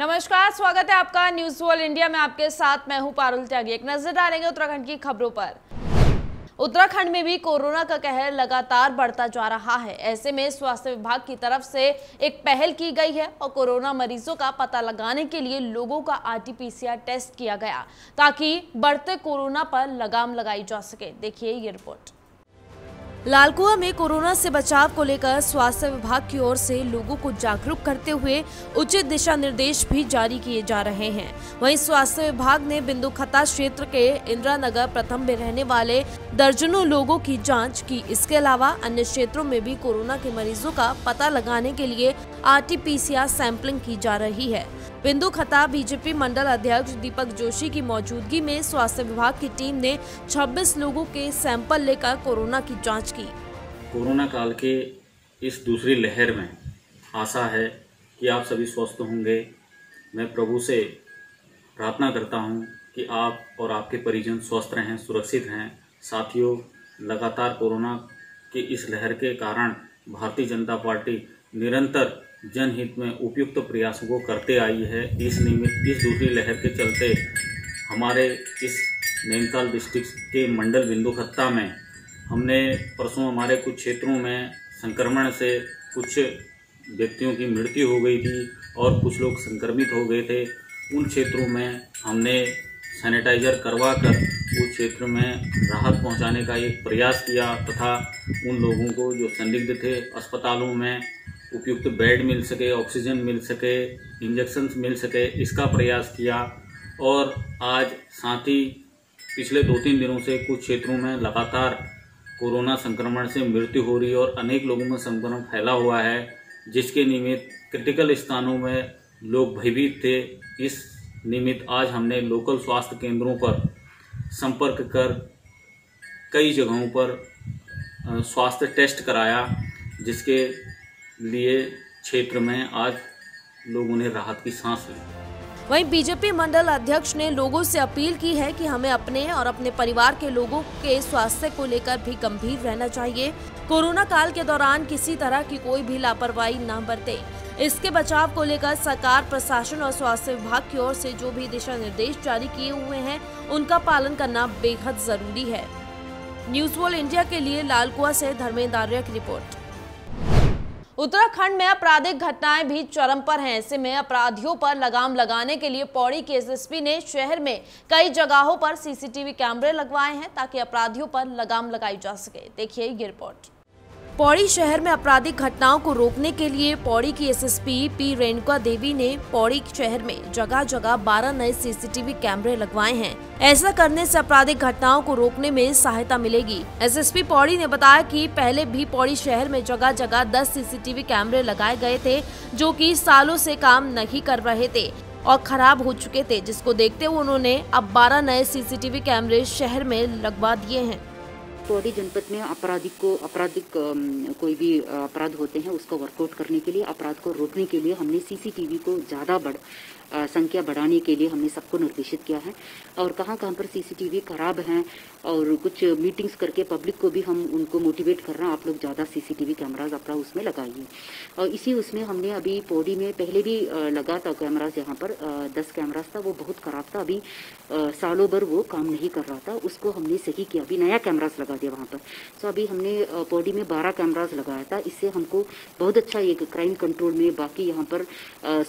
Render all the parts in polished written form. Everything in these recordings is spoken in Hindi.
नमस्कार, स्वागत है आपका न्यूज वर्ल्ड इंडिया में। आपके साथ मैं हूं पारुल त्यागी। एक नजर डालेंगे उत्तराखंड की खबरों पर। उत्तराखंड में भी कोरोना का कहर लगातार बढ़ता जा रहा है। ऐसे में स्वास्थ्य विभाग की तरफ से एक पहल की गई है और कोरोना मरीजों का पता लगाने के लिए लोगों का आरटीपीसीआर टेस्ट किया गया ताकि बढ़ते कोरोना पर लगाम लगाई जा सके। देखिए ये रिपोर्ट। लालकुआ में कोरोना से बचाव को लेकर स्वास्थ्य विभाग की ओर से लोगों को जागरूक करते हुए उचित दिशा निर्देश भी जारी किए जा रहे हैं। वहीं स्वास्थ्य विभाग ने बिंदु खता क्षेत्र के इंदिरा नगर प्रथम में रहने वाले दर्जनों लोगों की जांच की। इसके अलावा अन्य क्षेत्रों में भी कोरोना के मरीजों का पता लगाने के लिए आरटीपीसीआर सैंपलिंग की जा रही है। बिंदु खता बीजेपी मंडल अध्यक्ष दीपक जोशी की मौजूदगी में स्वास्थ्य विभाग की टीम ने 26 लोगों के सैंपल लेकर कोरोना की जांच की। कोरोना काल के इस दूसरी लहर में आशा है कि आप सभी स्वस्थ होंगे। मैं प्रभु से प्रार्थना करता हूं कि आप और आपके परिजन स्वस्थ रहें, सुरक्षित रहें। साथियों, लगातार कोरोना की इस लहर के कारण भारतीय जनता पार्टी निरंतर जनहित में उपयुक्त प्रयासों को करते आई है। इस दूसरी लहर के चलते हमारे इस नैनीताल डिस्ट्रिक्ट के मंडल बिंदु खत्ता में हमने परसों हमारे कुछ क्षेत्रों में संक्रमण से कुछ व्यक्तियों की मृत्यु हो गई थी और कुछ लोग संक्रमित हो गए थे। उन क्षेत्रों में हमने सैनिटाइजर करवा कर उस क्षेत्र में राहत पहुंचाने का एक प्रयास किया तथा उन लोगों को जो संदिग्ध थे अस्पतालों में उपयुक्त बेड मिल सके, ऑक्सीजन मिल सके, इंजेक्शन्स मिल सके, इसका प्रयास किया। और आज साथ ही पिछले 2-3 दिनों से कुछ क्षेत्रों में लगातार कोरोना संक्रमण से मृत्यु हो रही है और अनेक लोगों में संक्रमण फैला हुआ है, जिसके निमित्त क्रिटिकल स्थानों में लोग भयभीत थे। इस निमित्त आज हमने लोकल स्वास्थ्य केंद्रों पर संपर्क कर कई जगहों पर स्वास्थ्य टेस्ट कराया, जिसके लिए क्षेत्र में आज लोगों ने राहत की सांस ली। वहीं बीजेपी मंडल अध्यक्ष ने लोगों से अपील की है कि हमें अपने और अपने परिवार के लोगों के स्वास्थ्य को लेकर भी गंभीर रहना चाहिए। कोरोना काल के दौरान किसी तरह की कोई भी लापरवाही न बरते। इसके बचाव को लेकर सरकार, प्रशासन और स्वास्थ्य विभाग की ओर से जो भी दिशा निर्देश जारी किए हुए हैं उनका पालन करना बेहद जरूरी है। न्यूज वर्ल्ड इंडिया के लिए लालकुआ से धर्मेंद्र आर्य की रिपोर्ट। उत्तराखंड में आपराधिक घटनाएं भी चरम पर हैं। ऐसे में अपराधियों पर लगाम लगाने के लिए पौड़ी के एसएसपी ने शहर में कई जगहों पर सीसीटीवी कैमरे लगवाए हैं ताकि अपराधियों पर लगाम लगाई जा सके। देखिए ये रिपोर्ट। पौड़ी शहर में आपराधिक घटनाओं को रोकने के लिए पौड़ी की एसएसपी पी रेणुका देवी ने पौड़ी शहर में जगह जगह 12 नए सीसीटीवी कैमरे लगवाए हैं। ऐसा करने से आपराधिक घटनाओं को रोकने में सहायता मिलेगी। एसएसपी पौड़ी ने बताया कि पहले भी पौड़ी शहर में जगह जगह 10 सीसीटीवी कैमरे लगाए गए थे जो कि सालों से काम नहीं कर रहे थे और खराब हो चुके थे, जिसको देखते हुए उन्होंने अब 12 नए सीसीटीवी कैमरे शहर में लगवा दिए हैं। पौड़ी जनपद में आपराधिक कोई भी अपराध होते हैं उसको वर्कआउट करने के लिए, अपराध को रोकने के लिए हमने सीसीटीवी को ज़्यादा संख्या बढ़ाने के लिए हमने सबको निर्देशित किया है। और कहाँ कहाँ पर सीसीटीवी खराब हैं और कुछ मीटिंग्स करके पब्लिक को भी हम उनको मोटिवेट कर रहे हैं, आप लोग ज़्यादा सीसीटीवी कैमराज अपना उसमें लगाइए। और इसी उसमें हमने अभी पौड़ी में पहले भी लगा था कैमराज, यहाँ पर 10 कैमराज था, वो बहुत खराब था, अभी सालों भर वो काम नहीं कर रहा था, उसको हमने सही किया, अभी नया कैमराज लगा दिया वहाँ पर। तो अभी हमने पौड़ी में 12 कैमराज लगाया था, इससे हमको बहुत अच्छा एक क्राइम कंट्रोल में, बाकी यहाँ पर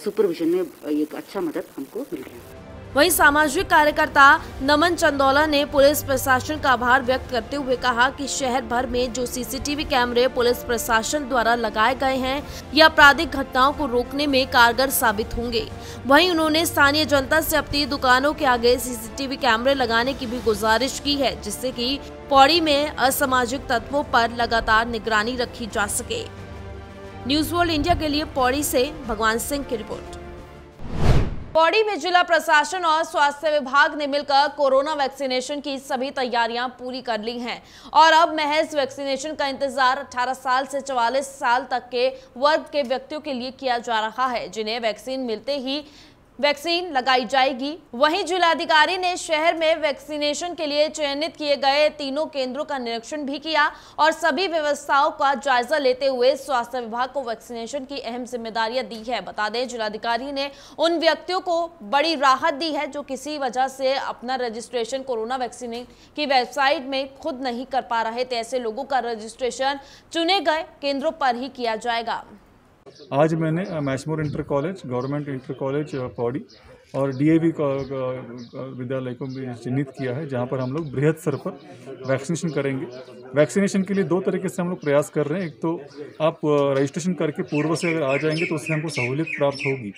सुपरविजन में एक अच्छा मदद हमको मिल रही है। वहीं सामाजिक कार्यकर्ता नमन चंदोला ने पुलिस प्रशासन का आभार व्यक्त करते हुए कहा कि शहर भर में जो सीसीटीवी कैमरे पुलिस प्रशासन द्वारा लगाए गए हैं ये आपराधिक घटनाओं को रोकने में कारगर साबित होंगे। वहीं उन्होंने स्थानीय जनता से अपनी दुकानों के आगे सीसीटीवी कैमरे लगाने की भी गुजारिश की है, जिससे कि पौड़ी में असामाजिक तत्वों पर लगातार निगरानी रखी जा सके। न्यूज वर्ल्ड इंडिया के लिए पौड़ी से भगवान सिंह की रिपोर्ट। पौड़ी में जिला प्रशासन और स्वास्थ्य विभाग ने मिलकर कोरोना वैक्सीनेशन की सभी तैयारियां पूरी कर ली हैं और अब महज वैक्सीनेशन का इंतजार 18 साल से 44 साल तक के वर्ग के व्यक्तियों के लिए किया जा रहा है, जिन्हें वैक्सीन मिलते ही वैक्सीन लगाई जाएगी। वहीं जिलाधिकारी ने शहर में वैक्सीनेशन के लिए चयनित किए गए तीनों केंद्रों का निरीक्षण भी किया और सभी व्यवस्थाओं का जायजा लेते हुए स्वास्थ्य विभाग को वैक्सीनेशन की अहम जिम्मेदारियां दी है। बता दें जिलाधिकारी ने उन व्यक्तियों को बड़ी राहत दी है जो किसी वजह से अपना रजिस्ट्रेशन कोरोना वैक्सीन की वेबसाइट में खुद नहीं कर पा रहे थे। ऐसे लोगों का रजिस्ट्रेशन चुने गए केंद्रों पर ही किया जाएगा। आज मैंने Messmore inter college, government inter college Pauri और डीएवी विद्यालय को भी चिन्हित किया है, जहां पर हम लोग बृहद स्तर पर वैक्सीनेशन करेंगे। वैक्सीनेशन के लिए दो तरीके से हम लोग प्रयास कर रहे हैं। एक तो आप रजिस्ट्रेशन करके पूर्व से अगर आ जाएंगे तो उससे हमको सहूलियत प्राप्त होगी,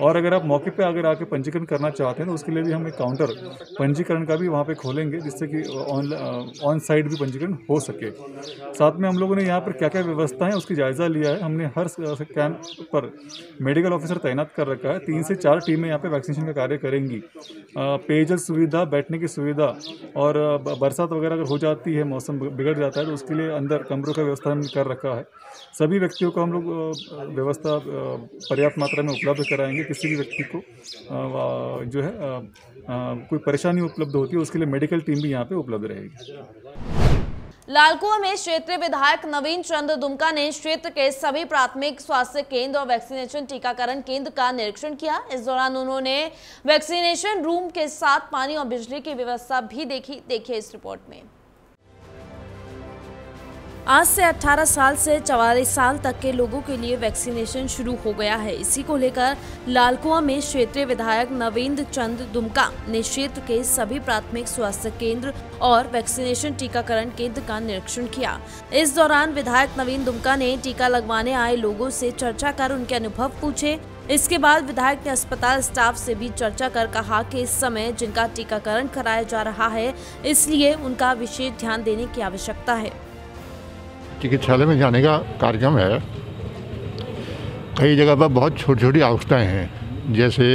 और अगर आप मौके पे अगर आके पंजीकरण करना चाहते हैं तो उसके लिए भी हम एक काउंटर पंजीकरण का भी वहाँ पर खोलेंगे, जिससे कि ऑन साइट भी पंजीकरण हो सके। साथ में हम लोगों ने यहाँ पर क्या क्या व्यवस्था है उसकी जायज़ा लिया है। हमने हर कैंप पर मेडिकल ऑफिसर तैनात कर रखा है। 3 से 4 टीमें यहाँ पर वैक्सीनेशन का कार्य करेंगी। पेयजल सुविधा, बैठने की सुविधा, और बरसात वगैरह अगर हो जाती है, मौसम बिगड़ जाता है तो उसके लिए अंदर कमरों का व्यवस्था हमने कर रखा है। सभी व्यक्तियों को हम लोग व्यवस्था पर्याप्त मात्रा में उपलब्ध कराएंगे। किसी भी व्यक्ति को जो है कोई परेशानी उपलब्ध होती है उसके लिए मेडिकल टीम भी यहाँ पे उपलब्ध रहेगी। लालकुआ में क्षेत्रीय विधायक नवीन चंद्र दुम्का ने क्षेत्र के सभी प्राथमिक स्वास्थ्य केंद्र और वैक्सीनेशन टीकाकरण केंद्र का निरीक्षण किया। इस दौरान उन्होंने वैक्सीनेशन रूम के साथ पानी और बिजली की व्यवस्था भी देखी। देखिए इस रिपोर्ट में। आज से 18 साल से 44 साल तक के लोगों के लिए वैक्सीनेशन शुरू हो गया है। इसी को लेकर लालकुआ में क्षेत्रीय विधायक नवीन चंद्र दुम्का ने क्षेत्र के सभी प्राथमिक स्वास्थ्य केंद्र और वैक्सीनेशन टीकाकरण केंद्र का निरीक्षण किया। इस दौरान विधायक नवीन दुम्का ने टीका लगवाने आए लोगों से चर्चा कर उनके अनुभव पूछे। इसके बाद विधायक ने अस्पताल स्टाफ से भी चर्चा कर कहा कि इस समय जिनका टीकाकरण कराया जा रहा है इसलिए उनका विशेष ध्यान देने की आवश्यकता है। चिकित्सालय में जाने का कार्यक्रम है। कई जगह पर बहुत छोटी छोटी आवश्यकताएँ हैं, जैसे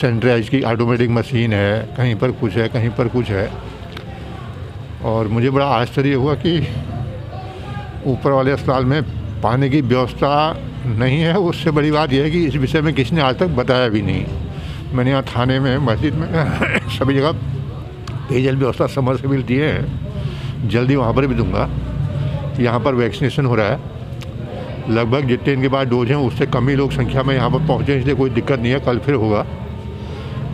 सैनिटाइज की ऑटोमेटिक मशीन है, कहीं पर कुछ है, कहीं पर कुछ है। और मुझे बड़ा आश्चर्य हुआ कि ऊपर वाले अस्पताल में पानी की व्यवस्था नहीं है। उससे बड़ी बात यह है कि इस विषय में किसी ने आज तक बताया भी नहीं। मैंने यहाँ थाने में, मस्जिद में, सभी जगह पेयजल व्यवस्था समरसेबल दिए हैं। जल्दी वहाँ पर भी दूँगा। यहाँ पर वैक्सीनेशन हो रहा है। लगभग जितने इनके पास डोज हैं उससे कम ही लोग संख्या में यहाँ पर पहुँचे, इसलिए कोई दिक्कत नहीं है। कल फिर होगा।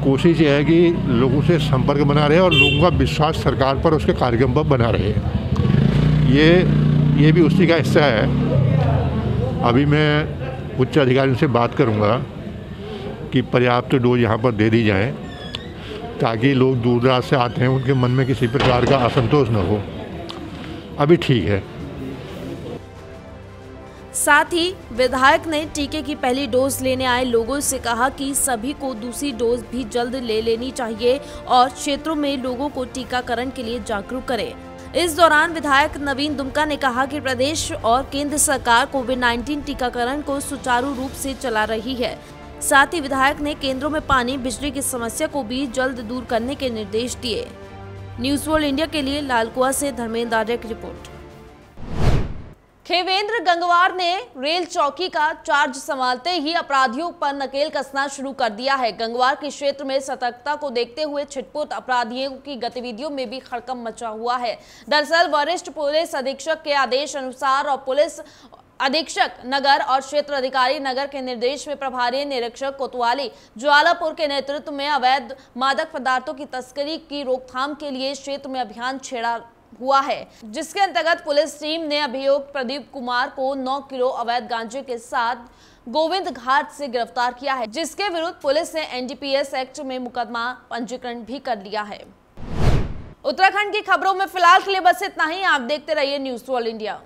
कोशिश ये है कि लोगों से संपर्क बना रहे और लोगों का विश्वास सरकार पर, उसके कार्यक्रम पर बना रहे। ये भी उसी का हिस्सा है। अभी मैं उच्च अधिकारियों से बात करूँगा कि पर्याप्त डोज यहाँ पर दे दी जाए, ताकि लोग दूर दराज से आते हैं, उनके मन में किसी प्रकार का असंतोष न हो। अभी ठीक है। साथ ही विधायक ने टीके की पहली डोज लेने आए लोगों से कहा कि सभी को दूसरी डोज भी जल्द ले लेनी चाहिए और क्षेत्रों में लोगों को टीकाकरण के लिए जागरूक करें। इस दौरान विधायक नवीन दुम्का ने कहा कि प्रदेश और केंद्र सरकार कोविड-19 टीकाकरण को सुचारू रूप से चला रही है। साथ ही विधायक ने केंद्रों में पानी, बिजली की समस्या को भी जल्द दूर करने के निर्देश दिए। न्यूज़ वर्ल्ड इंडिया के लिए लालकुआ से धर्मेंद्र आर्य की रिपोर्ट। खेवेंद्र गंगवार ने रेल चौकी का चार्ज संभालते ही अपराधियों पर नकेल कसना शुरू कर दिया है। गंगवार के क्षेत्र में सतर्कता को देखते हुए छिटपुट अपराधियों की गतिविधियों में भी हड़कंप मचा हुआ है। दरअसल वरिष्ठ पुलिस अधीक्षक के आदेश अनुसार और पुलिस अधीक्षक नगर और क्षेत्र अधिकारी नगर के निर्देश में प्रभारी निरीक्षक कोतवाली ज्वालापुर के नेतृत्व में अवैध मादक पदार्थों की तस्करी की रोकथाम के लिए क्षेत्र में अभियान छेड़ा हुआ है, जिसके अंतर्गत पुलिस टीम ने अभियुक्त प्रदीप कुमार को 9 किलो अवैध गांजे के साथ गोविंद घाट से गिरफ्तार किया है, जिसके विरुद्ध पुलिस ने एनडीपीएस एक्ट में मुकदमा पंजीकरण भी कर लिया है। उत्तराखंड की खबरों में फिलहाल के लिए बस इतना ही। आप देखते रहिए न्यूज़ वर्ल्ड इंडिया।